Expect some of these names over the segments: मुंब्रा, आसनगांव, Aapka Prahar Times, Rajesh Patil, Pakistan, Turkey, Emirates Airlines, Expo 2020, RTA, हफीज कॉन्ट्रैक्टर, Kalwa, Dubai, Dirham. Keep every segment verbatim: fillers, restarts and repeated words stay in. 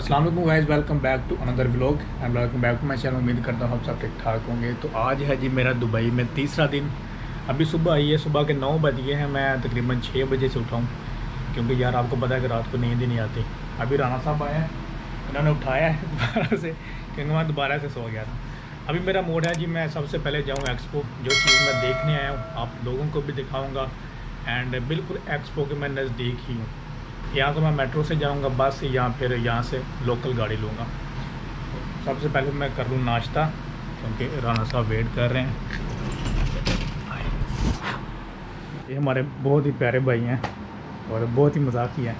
अस्सलाम वालेकुम guys, welcome back to another vlog and welcome back to my channel. उम्मीद करता हूँ आप सब ठीक ठाक होंगे। तो आज है जी मेरा दुबई में तीसरा दिन। अभी सुबह आई है, सुबह के नौ बज गए हैं। मैं तकरीबन छः बजे से उठाऊँ क्योंकि यार आपको पता है कि रात को नींद ही नहीं आती। अभी राना साहब आए हैं, उन्होंने उठाया है दोबारा से क्योंकि मैं दोबारा से सो गया था। अभी मेरा मूड है जी मैं सबसे पहले जाऊँ एक्सपो, जो चीज़ मैं देखने आया हूँ आप लोगों को भी दिखाऊँगा एंड बिल्कुल एक्सपो के मैं नज़दीक ही हूँ। यहाँ तो मैं मेट्रो से जाऊँगा, बस से, या फिर यहाँ से लोकल गाड़ी लूँगा। सबसे पहले मैं कर लूँ नाश्ता क्योंकि राना साहब वेट कर रहे हैं। ये हमारे बहुत ही प्यारे भाई हैं और बहुत ही मजाकी हैं।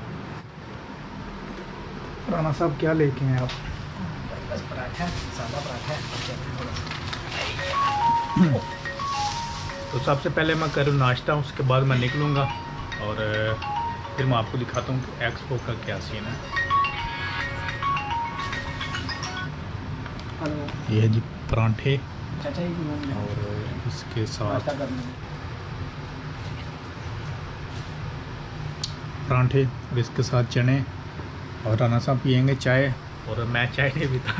राना साहब क्या लेके हैं आप? बस पराठा, सादा पराठा। तो सबसे पहले मैं करूँ नाश्ता, उसके बाद मैं निकलूँगा और फिर मैं आपको दिखाता हूँ कि एक्सपो का क्या सीन है। ये है जी परांठे और इसके साथ परांठे और इसके साथ चने, और राना साहब पियेंगे चाय और मैं चाय नहीं पीता।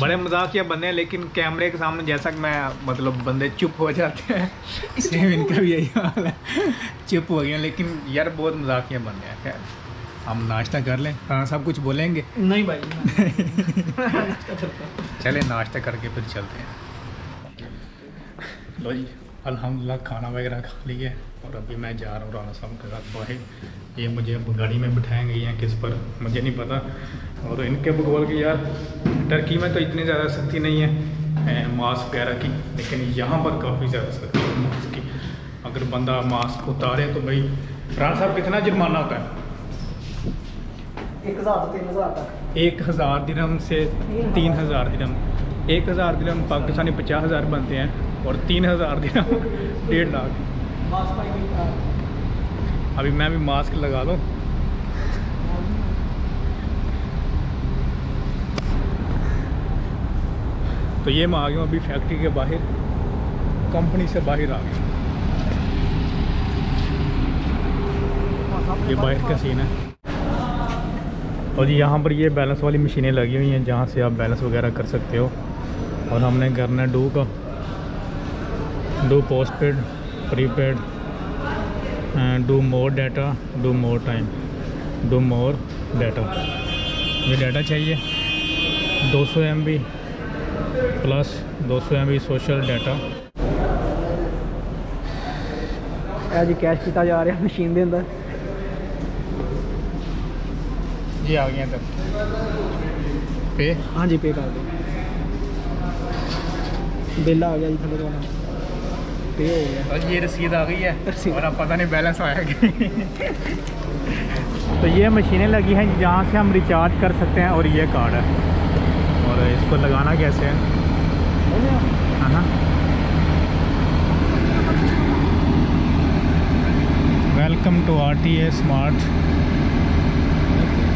बड़े मजाकिया बंदे हैं लेकिन कैमरे के सामने जैसा कि मैं मतलब बंदे चुप हो जाते हैं, सेम इनका भी यही हाल है, चुप हो गया। लेकिन यार बहुत मजाकिया बंदे हैं। खैर हम नाश्ता कर लें। हाँ साहब कुछ बोलेंगे? नहीं भाई चले नाश्ता करके फिर चलते हैं। लो जी अल्हम्दुलिल्लाह खाना वगैरह खा लिया और अभी मैं जा रहा हूँ राना साहब के साथ बाहर। ये मुझे गाड़ी में बिठाई गई हैं, किस पर मुझे नहीं पता। और इनके बकौल के यार टर्की में तो इतनी ज़्यादा सख्ती नहीं है मास्क वगैरह की, लेकिन यहाँ पर काफ़ी ज़्यादा सख्ती है मास्क की। अगर बंदा मास्क उतारे तो भाई राना साहब कितना जुर्माना होता है? एक हज़ार तीन हज़ार तक। एक हज़ार दिरहम से तीन हज़ार दिरहम। एक हज़ार दिरहम पाकिस्तानी पचास हज़ार बनते हैं और तीन हज़ार देना डेढ़ लाख। अभी मैं भी मास्क लगा दूँ। तो ये मैं आ गया हूँ अभी फैक्ट्री के बाहर, कंपनी से बाहर आ गया। ये बाहर का सीन है। और जी यहाँ पर ये बैलेंस वाली मशीनें लगी हुई हैं जहाँ से आप बैलेंस वगैरह कर सकते हो। और हमने करना है डू का, du postpaid, prepaid, du more data, du more time, du more data. ये डाटा चाहिए दो सौ एम बी प्लस दो सौ एम बी सोशल डाटा। आज कैश किता जा रहा है मशीन के अंदर। जी आ गया तब पे। हाँ जी पे कर दो, बिल आ गया जी थोड़े को। और ये रसीद आ गई है और अब पता नहीं बैलेंस आया तो ये मशीनें लगी हैं जहाँ से हम रिचार्ज कर सकते हैं। और ये कार्ड है, और इसको लगाना कैसे है? हाँ welcome to R T A smart,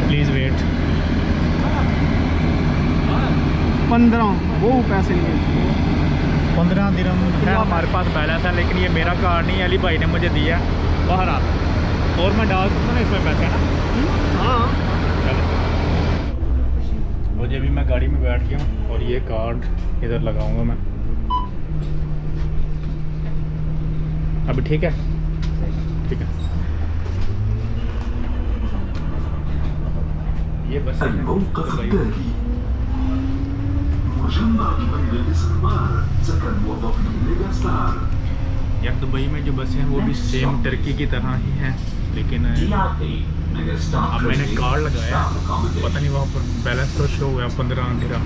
please wait. पंद्रह वो पैसे लिए पंद्रह दिन है हमारे पास बैलेंस है, लेकिन ये मेरा कार्ड नहीं है, अली भाई ने मुझे दिया है बाहर आ। और मैं डाल सकता ना इसमें पैसे ना? हाँ चलो। मुझे भी मैं गाड़ी में बैठ गया हूँ और ये कार्ड इधर लगाऊंगा मैं। अभी ठीक है ठीक है। ये बस यार दुबई में जो बसें हैं वो भी सेम टर्की की तरह ही हैं, लेकिन अब मैंने कार्ड लगाया, पता नहीं वहाँ पर बैलेंस तो शो हुआ पंद्रह दिरहम।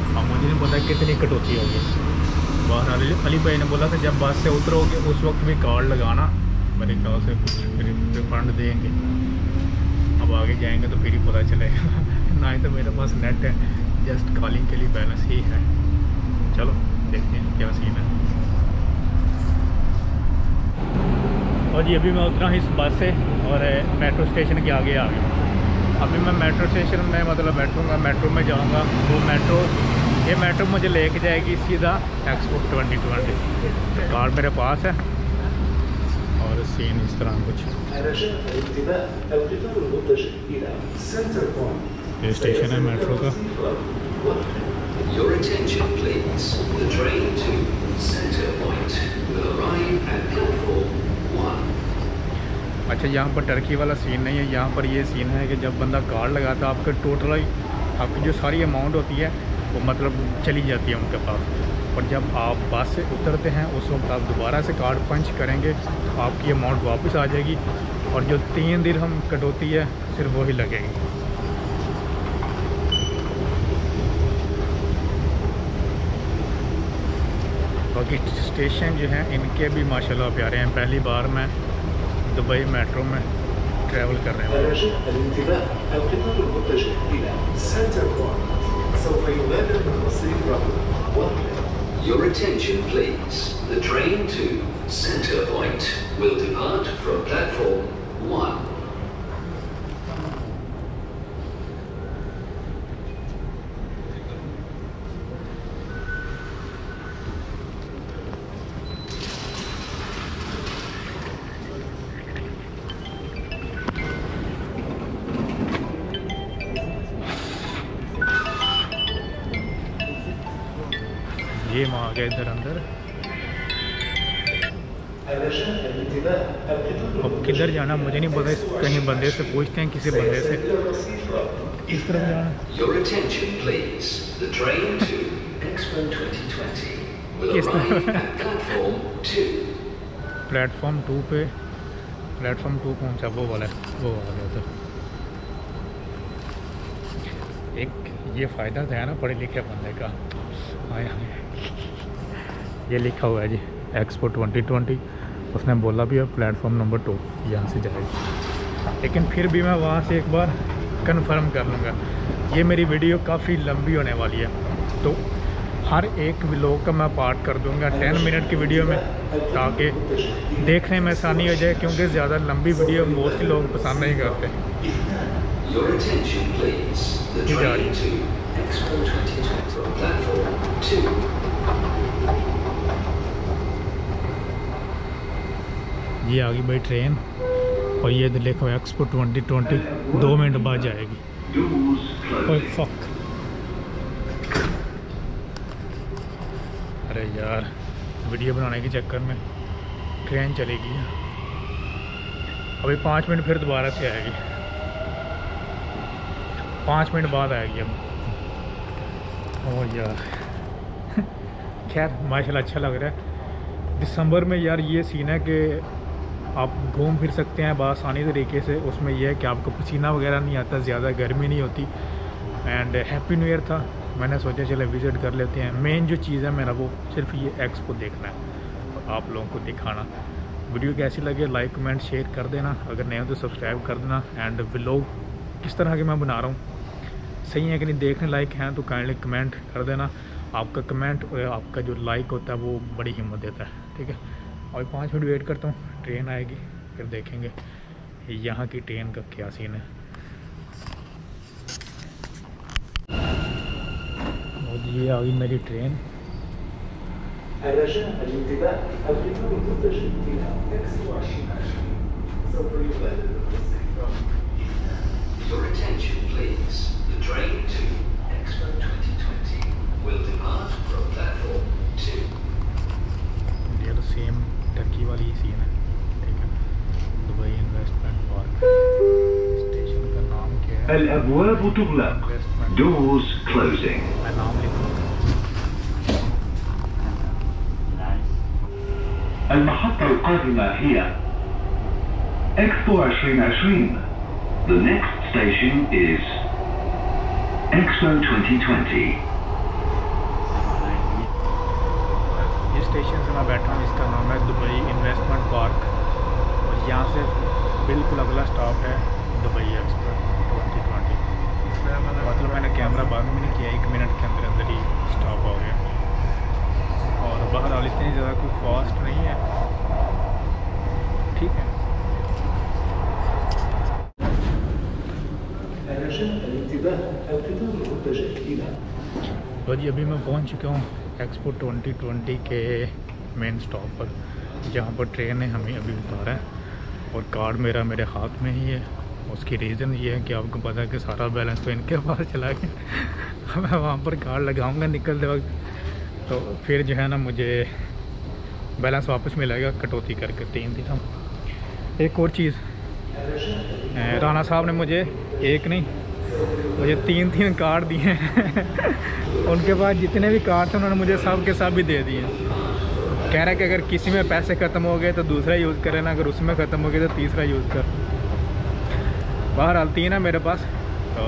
अब मुझे नहीं पता कितनी कटौती होगी। बाहर अली भाई ने बोला था जब बस से उतरोगे उस वक्त भी कार्ड लगाना, मेरे ख्याल से कुछ रिफंड देंगे। अब आगे जाएंगे तो फिर ही पता चलेगा। ना ही तो मेरे पास नेट है, जस्ट कॉलिंग के लिए बैलेंस ही है। चलो देखते हैं क्या सीन है। और जी अभी मैं उतरा ही इस बस से और मेट्रो स्टेशन के आगे आ गया। अभी मैं मेट्रो स्टेशन में मतलब बैठूंगा, मेट्रो में जाऊंगा। वो मेट्रो ये मेट्रो मुझे लेके जाएगी सीधा एक्सपो ट्वेंटी ट्वेंटी। कार मेरे पास है और सीन इस तरह कुछ। ये स्टेशन है मेट्रो का। Your attention please. The train to Center Point will arrive at platform one. अच्छा, यहाँ पर टर्की वाला सीन नहीं है, यहाँ पर ये सीन है कि जब बंदा कार्ड लगाता है आपके टोटल आपकी जो सारी अमाउंट होती है वो मतलब चली जाती है उनके पास, और जब आप बस से उतरते हैं उस वक्त आप दोबारा से कार्ड पंच करेंगे तो आपकी अमाउंट वापस आ जाएगी और जो तीन दिन हम कटौती है सिर्फ वही लगेगी। बाकी स्टेशन जो हैं इनके भी माशाल्लाह प्यारे हैं। पहली बार मैं दुबई मेट्रो में ट्रैवल कर रहा हूँ। ये माँ आ गए इधर अंदर। अब किधर जाना मुझे नहीं पता, कहीं बंदे से पूछते हैं, किसी बंदे से इस तरफ जाना। प्लेटफॉर्म टू पे प्लेटफॉर्म टू कौन सा? वो वाला है, वो आ गया उधर। एक ये फ़ायदा था ना पढ़े लिखे बंदे का। आया ये लिखा हुआ है जी एक्सपो ट्वेंटी ट्वेंटी, उसने बोला भी है प्लेटफॉर्म नंबर टू यहाँ से जाएगी, लेकिन फिर भी मैं वहाँ से एक बार कंफर्म कर लूँगा। ये मेरी वीडियो काफ़ी लंबी होने वाली है तो हर एक व्लॉग का मैं पार्ट कर दूँगा टेन मिनट की वीडियो में, ताकि देखने में आसानी हो जाए, क्योंकि ज़्यादा लंबी वीडियो मोस्टली लोग पसंद नहीं करते। Your attention please. The train to Expo twenty twenty from platform two. ये आ गई भाई ट्रेन और ये देखो एक्सपो ट्वेंटी ट्वेंटी दो मिनट बाद जाएगी। ओह फक, अरे यार वीडियो बनाने के चक्कर में ट्रेन चलेगी। अभी पाँच मिनट फिर दोबारा से आएगी, पाँच मिनट बाद आएगी अब। और यार खैर माशाल्लाह अच्छा लग रहा है। दिसंबर में यार ये सीन है कि आप घूम फिर सकते हैं बआसानी तरीके से, उसमें यह है कि आपको पसीना वगैरह नहीं आता, ज़्यादा गर्मी नहीं होती। एंड हैप्पी न्यू ईयर था, मैंने सोचा चले विज़िट कर लेते हैं। मेन जो चीज़ है मेरा वो सिर्फ ये एक्सपो देखना है और आप लोगों को दिखाना। वीडियो कैसी लगे लाइक कमेंट शेयर कर देना, अगर नहीं हो तो सब्सक्राइब कर देना। एंड व्लॉग किस तरह के मैं बना रहा हूँ सही है कि नहीं, देखने लायक हैं तो काइंडली कमेंट कर देना। आपका कमेंट और आपका जो लाइक होता है वो बड़ी हिम्मत देता है। ठीक है, और पाँच मिनट वेट करता हूँ, ट्रेन आएगी फिर देखेंगे यहाँ की ट्रेन का क्या सीन है। और ये आ गई मेरी train. Your attention please. The train to Expo twenty twenty will depart from platform two. ये तो सेम टर्की वाली सीन है। ठीक है, दुबई इन्वेस्टमेंट पार्क स्टेशन का नाम क्या है? الأبواب تغلق. Doors closing. मैं नाम लिखूँगा। المحطة القادمة هي Expo twenty twenty. The next station is Expo twenty twenty. ये स्टेशन से मैं बैठा हूँ, इसका नाम है दुबई इन्वेस्टमेंट पार्क और यहाँ से बिल्कुल अगला स्टॉप है दुबई एक्सपो ट्वेंटी ट्वेंटी। मतलब मैंने कैमरा बंद भी नहीं किया, एक मिनट के अंदर अंदर ही स्टॉप हो गया। और बाहर वाली इतनी ज़्यादा कोई फास्ट नहीं है, ठीक है। तो जी अभी मैं पहुंच चुका हूं एक्सपो ट्वेंटी ट्वेंटी के मेन स्टॉप पर, जहां पर ट्रेन ने हमें अभी उतारा है। और कार्ड मेरा मेरे हाथ में ही है। उसकी रीज़न ये है कि आपको पता है कि सारा बैलेंस तो इनके पास चला गया। मैं वहाँ पर कार्ड लगाऊंगा निकलते वक्त, तो फिर जो है ना मुझे बैलेंस वापस मिलेगा कटौती करके तीन दिन। एक और चीज़, राना साहब ने मुझे एक नहीं मुझे तीन तीन कार्ड दिए हैं। उनके पास जितने भी कार्ड थे उन्होंने मुझे सब के सब भी दे दिए। कह रहा है कि अगर किसी में पैसे ख़त्म हो गए तो दूसरा यूज़ कर लेना, अगर उसमें ख़त्म हो गए तो तीसरा यूज़ कर। बहरहाल तीन है मेरे पास तो,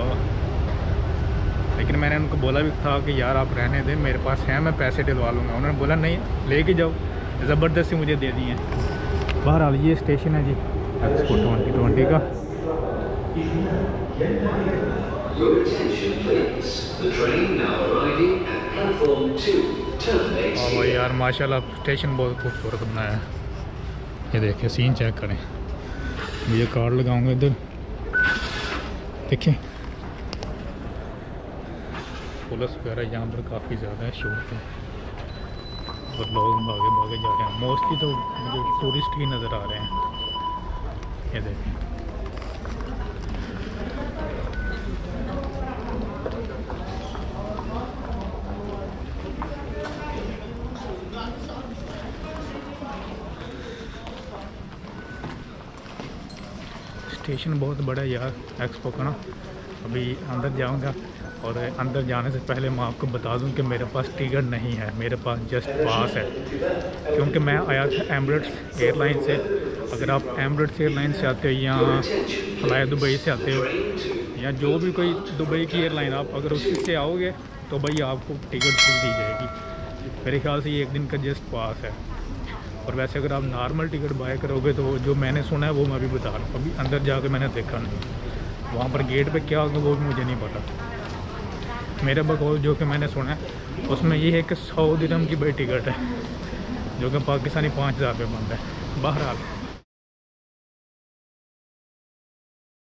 लेकिन मैंने उनको बोला भी था कि यार आप रहने दें, मेरे पास हैं, मैं पैसे दिलवा लूँगा। उन्होंने बोला नहीं ले के जाओ, ज़बरदस्ती मुझे दे दिए। बहरहाल ये स्टेशन है जी एक्सपो ट्वेंटी ट्वेंटी का। और यार माशाल्लाह स्टेशन बहुत खूबसूरत बनाया है। ये देखिए सीन चेक करें। ये कार्ड लगाऊंगा इधर, देखिए पुलिस वगैरह यहाँ पर काफ़ी ज़्यादा है, शोर है और लोग भागे भागे जा रहे हैं। मोस्टली तो मुझे टूरिस्ट ही नज़र आ रहे हैं। ये देखिए स्टेशन बहुत बड़ा है यार एक्सपो का ना। अभी अंदर जाऊंगा और अंदर जाने से पहले मैं आपको बता दूं कि मेरे पास टिकट नहीं है, मेरे पास जस्ट पास है, क्योंकि मैं आया था एमिरेट्स एयरलाइन से। अगर आप एमिरेट्स एयरलाइन से आते हो या फ्लाई दुबई से आते हो या जो भी कोई दुबई की एयरलाइन, आप अगर उसी से आओगे तो भाई आपको टिकट फ्री दी जाएगी। मेरे ख्याल से ये एक दिन का जस्ट पास है। और वैसे अगर आप नॉर्मल टिकट बाय करोगे तो जो मैंने सुना है वो मैं अभी बता रहा हूँ, अभी अंदर जाके मैंने देखा नहीं। वहाँ पर गेट पे क्या होगा वो भी मुझे नहीं पता। मेरे बकौल जो कि मैंने सुना है उसमें ये है कि सौ दिरहम की बड़ी टिकट है, जो कि पाकिस्तानी पाँच हज़ार रुपये बनता है। बहरहाल